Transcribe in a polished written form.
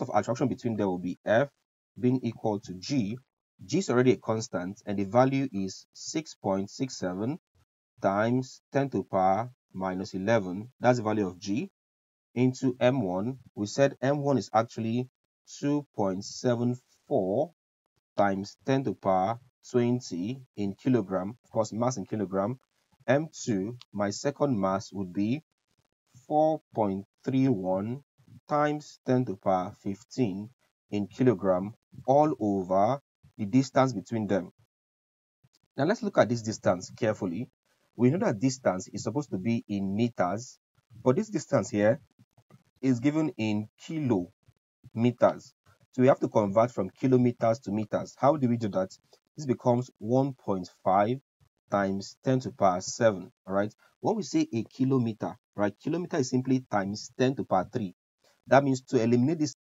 of attraction between them will be F being equal to G. G is already a constant, and the value is 6.67 times 10 to the power minus 11. That's the value of G into M1. We said M1 is actually 2.74 times 10 to the power 20 in kilogram. Of course, mass in kilogram. M2, my second mass would be 4.31 times 10 to the power 15 in kilogram, all over the distance between them. Now let's look at this distance carefully. We know that distance is supposed to be in meters, but this distance here is given in kilometers. So we have to convert from kilometers to meters. How do we do that? This becomes 1.5 times 10 to the power 7, all right? When we say a kilometer, right, kilometer is simply times 10 to the power 3. That means to eliminate this